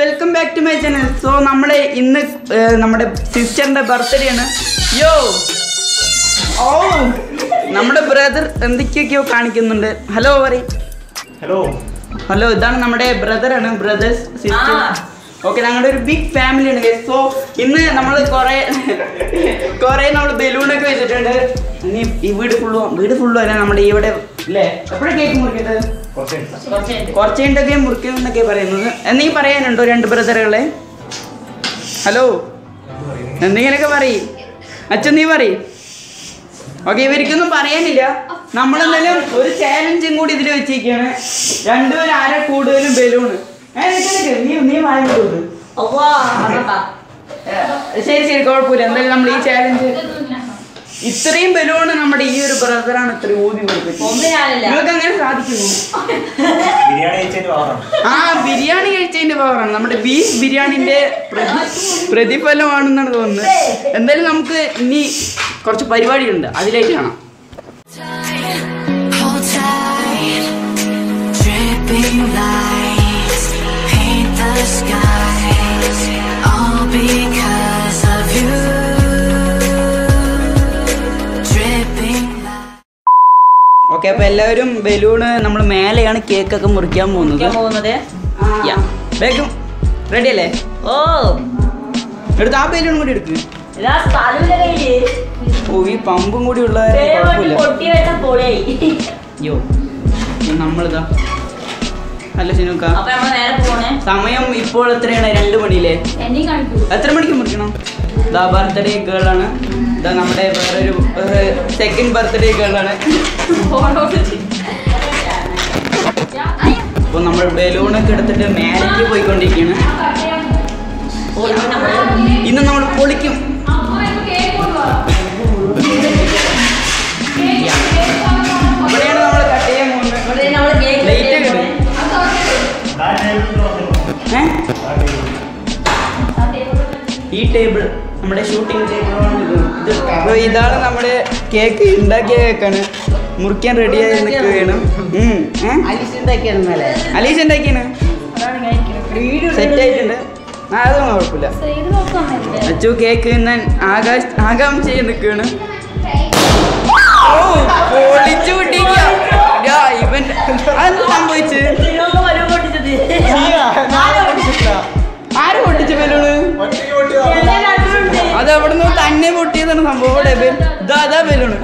welcome back to my channel. So, nammade sister birthday aanu. Yo! Oh! Nammade brother endikkeyo kanikkunnunde. Hello Vari. Hello. Hello, idana nammade brother aanu, brothers, sister. Okay, nangale oru big family aanu guys. So, inne nammale kore nammale balloon okke vechitunde. Anni ee veedu full alla nammade ivide ille. Eppade cake murikkade? Korchinte game murikkennake parayunnathu. Enni parayanundo rendu brothergale? Hello. Enningenekku pari. Achcha nee pari. Okay, ivarikkonnu parayanilla. Nammal endellum oru challenge koodi idile vechikkana. Rendu vera are koodalum balloon. Ennikku nee vaangi kodu. Avva adappa. Seri kolpura endellum nammal ee challenge ഇത്രയും balloon നമ്മുടെ ഈ ഒരു ബ്രദറാണ് ഇത്രയും ഓടി കൊടുത്തത്. നിങ്ങൾക്ക് അങ്ങനെ സാധിക്കുന്നു? ആ ബിരിയാണി കഴിച്ചതിന്റെ പവറാണ് നമ്മുടെ ബീഫ് ബിരിയാണിന്റെ പ്രതിഫലമാണെന്നാണ് തോന്നുന്നത്. എന്തായാലും നമുക്ക് ഇനി കുറച്ച് പരിപാടികളുണ്ട്, അതിലേക്ക് കാണാം. ഓക്കെ, അപ്പൊ എല്ലാവരും ബലൂണ് നമ്മൾ മേലെയാണ് കേക്ക് ഒക്കെ മുറിക്കാൻ പോകുന്നത്. റെഡി അല്ലേ? ഓ എടുത്ത് ആ ബലൂൺ കൂടി എടുക്ക്. ഓ ഈ പമ്പും കൂടി ഉള്ള നമ്മളിതാ അല്ല സിനുക്ക. സമയം ഇപ്പോൾ എത്രയാണ്? 2 മണിയില്ലേ? എത്ര മണിക്ക് മുറിക്കണം? ഇതാ ബർത്ത്ഡേ ഗേൾ ആണ്. ഇതാ നമ്മുടെ വേറൊരു സെക്കൻഡ് ബർത്ത്ഡേ ഗേൾ ആണ്. അപ്പൊ നമ്മൾ ബലൂണൊക്കെ എടുത്തിട്ട് മേലേക്ക് പോയിക്കൊണ്ടിരിക്കുകയാണ്. ഇന്ന് നമ്മൾ പൊളിക്കും. ഈ ടേബിൾ നമ്മുടെ ഷൂട്ടിംഗ് ടേബിളാണ് ഇത്. അപ്പോൾ ഇതാണ് നമ്മുടെ കേക്ക്, ഉണ്ടാക്കിയ കേക്കാണ്. മുറിക്കാൻ റെഡിയായി നിൽക്കുകയാണ്. അലീസ് ഉണ്ടാക്കിയാണ്, സെറ്റായിട്ടുണ്ട്. അതൊന്നും കുഴപ്പമില്ല. അച്ചു കേക്ക് ഞാൻ ആകാംക്ഷയിൽ നിൽക്കുകയാണ്. സംഭവിച്ചു ആര് പൊട്ടിച്ചു ബലൂണ്? അത് അവിടെ നിന്ന് തന്നെ പൊട്ടിയതാണ് സംഭവം. അതാ ബലൂണ്.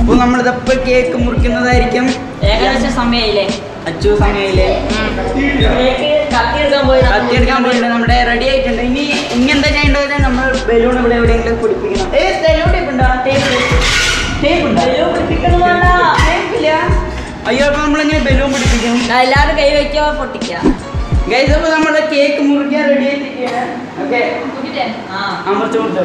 അപ്പൊ നമ്മളിതപ്പോ കേക്ക് മുറിക്കുന്നതായിരിക്കും. അച്ചു സമയമില്ലേ? കത്തിയെടുക്കാൻ പോയിട്ടുണ്ട്. നമ്മുടെ റെഡി ആയിട്ടുണ്ട്. ഇനി ഇങ്ങനത്തെ ചെയ്യേണ്ടത് നമ്മൾ ബലൂൺ ഇവിടെ എവിടെയെങ്കിലും കുടിപ്പിക്കണം. അയ്യോ, അപ്പൊ നമ്മളെങ്ങനെ ബലൂൺ പിടിപ്പിക്കും? എല്ലാവരും കൈ വെക്കോ, പൊട്ടിക്കാം. അപ്പൊ നമ്മളെ കേക്ക് മുറിക്കാൻ റെഡി ആയിട്ടിരിക്കുകയാണ്. അടിപൊളിയുണ്ട്.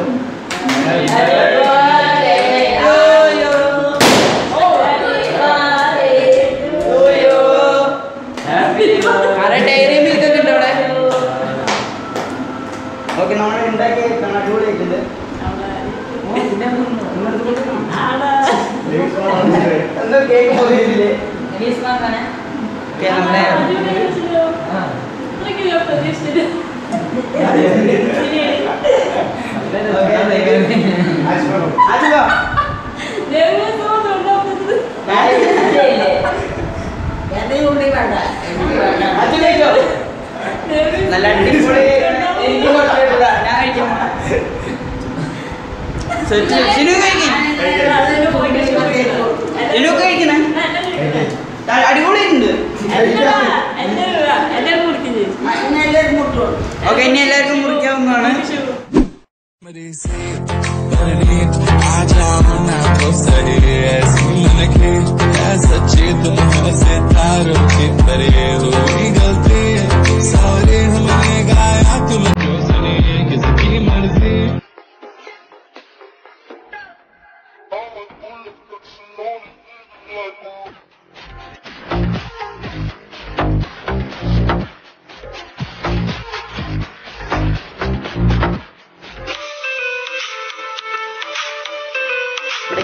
ഓക്കെ, ഇനി എല്ലാവർക്കും മുറിക്കാവുന്നതാണ്.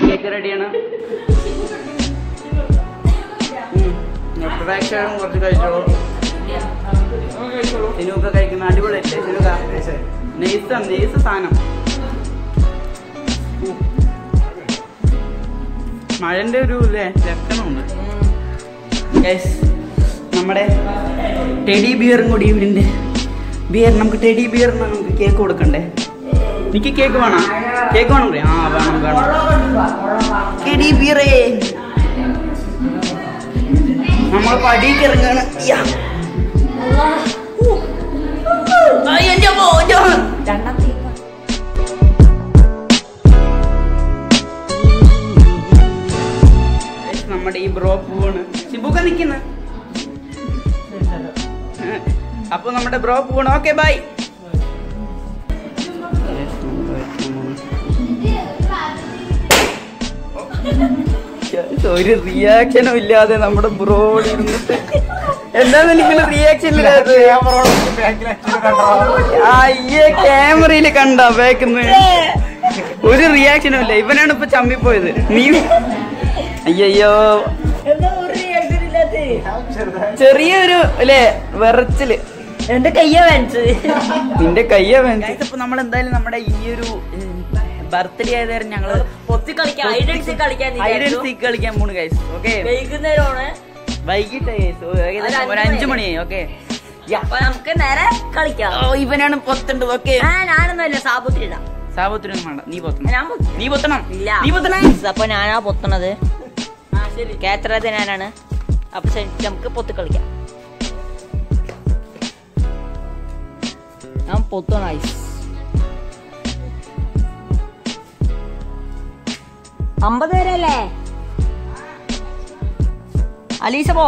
cake ready ana cake cake on me. Ah, banana. Teddy bear. Mama party karna. Yeah. Ayan jabo, jabo. Jangan tiba. Guys, nama de bro pun. Sibu kan ikin na. Apo nama de bro pun. Okay, bye. So it reaction illade nammada bro irunnitte endha enikku reaction illade camera on back la kanda ayye camera il kanda back nu oru reaction illa ivananu ipo chammi poyadu nee ayyo endha oru reaction illade cheriya oru le verachil ende kayya vanchu ninde kayya vanchu guys ipo nammal endha nammada ee oru birthday ayadare njangal potti kalikan identity kalikan moonu guys okay veigunnaarone vaigita guys or 5 mani okay ya appo namukku nere kalikan oh ivananu pottundu okay ah nanannalla sabutrida sabutrinu manda nee pottanam illa nee pottanam appo nana pottanade ah seri catherade nanana appo namukku potti kalikan nam pottona guys Ambadere Alisa po.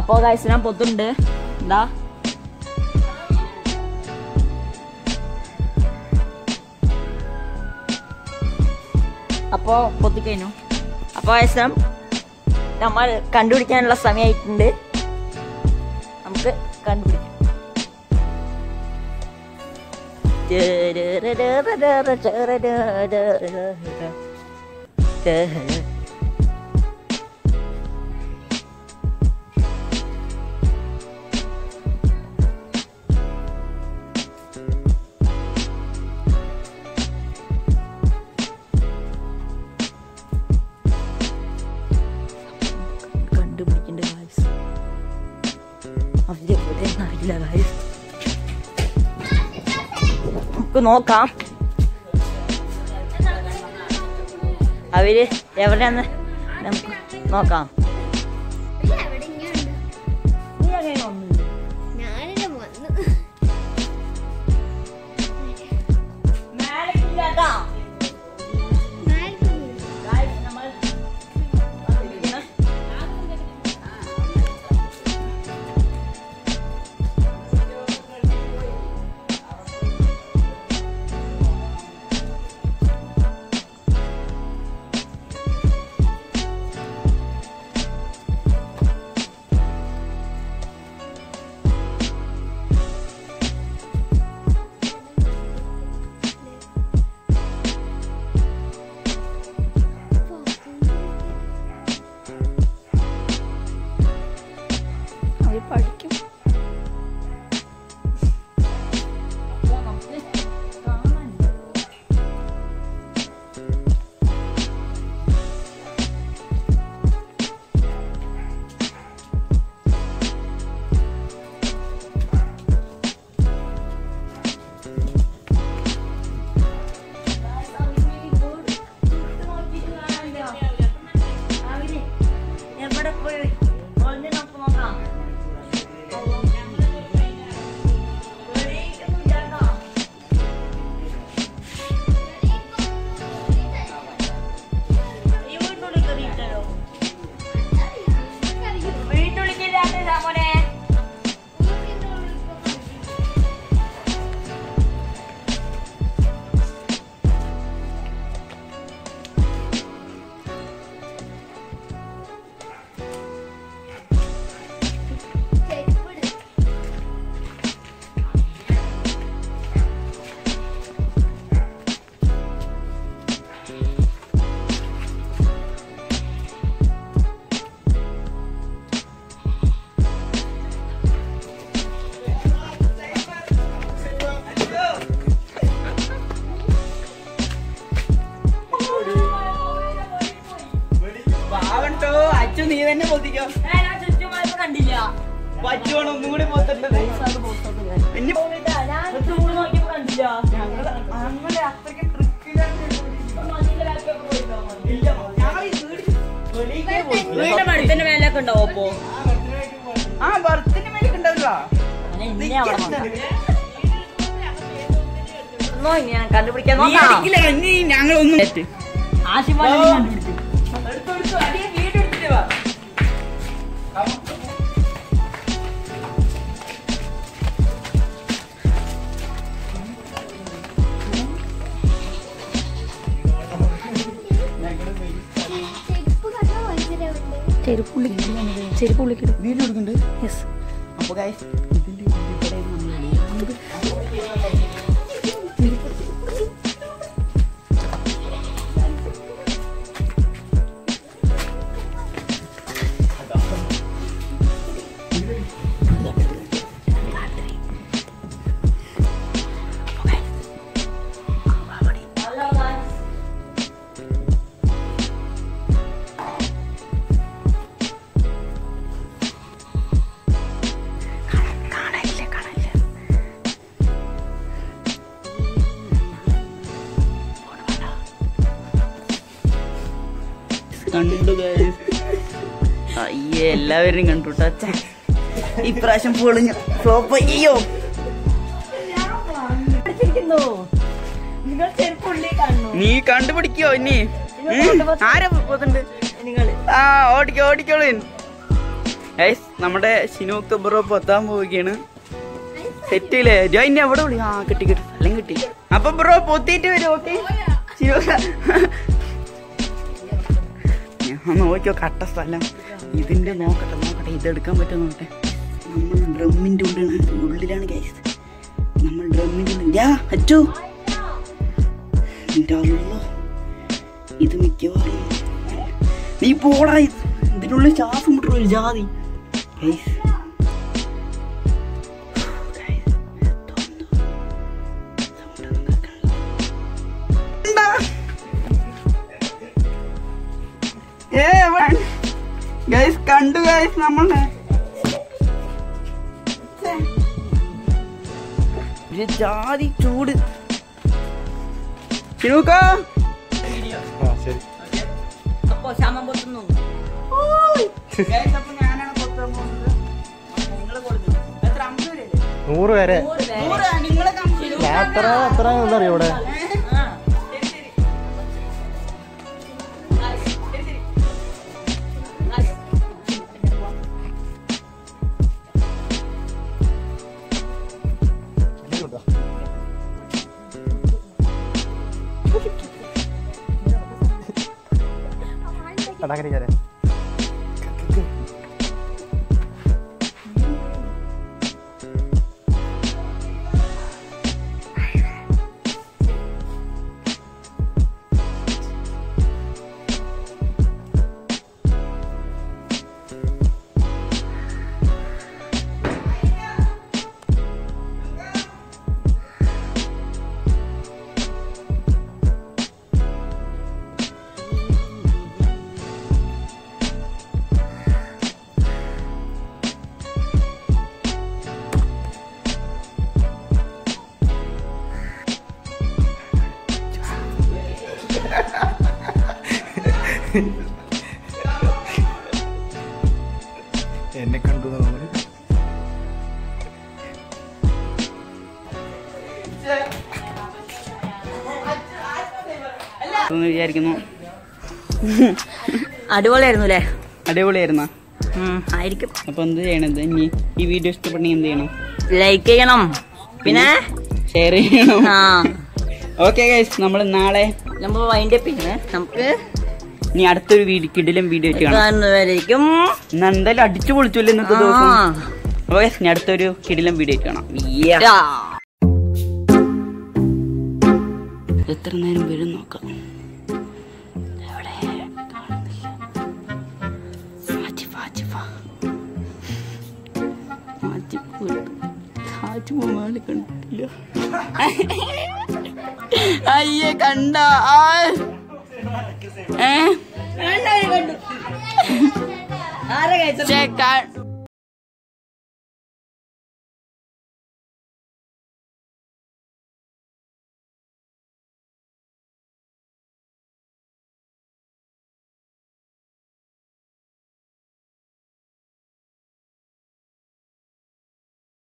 Apo guys, na potunde. Da. Apo potikeno. Apo guys, നമ്മൾ കണ്ടുപിടിക്കാനുള്ള സമയമായിട്ടുണ്ട്. നമുക്ക് കണ്ടുപിടിക്കാം. കണ്ടുപിടിക്കണ്ട guys അവരെ അറിയില്ല guys നോക്കാം അവര് എവിടെയാന്ന് നമുക്ക് നോക്കാം Lavering and to touch. If Russian pulling flop for you, you can't put it on me. I have a potent. Ah, what you're killing. Yes, Namada, Shinoko Boro Potamu again. Settle, join never do. Ah, ticket, lingity. Upper Boro Potato, okay? I'm going to cut the salam. You didn't know that either. Come at another. I'm drumming to the guys. I'm drumming. Yeah, I do. It make you be poor eyes. They don't let off from True Jolly. Guys, yeah, man. Guys, can't do guys, namal. Ye jaadi chood. Chinuka. Ah, sorry. Appo shama bottunnu. Guys, appo njanana bottan povunnathu. Ningale kodu. Etra 50 vere. 100 vere. 100 ningale kamchu. Etra ennu ariyo ivade. I do I upon the end of the knee. If you just put in the like okay, guys, number nine. Number wind up in it. Near to read kiddling video. None that attitude to listen to the voice near to kiddling video. Yeah, letter nine will knock. Aye, Kanda. Aye. Check कर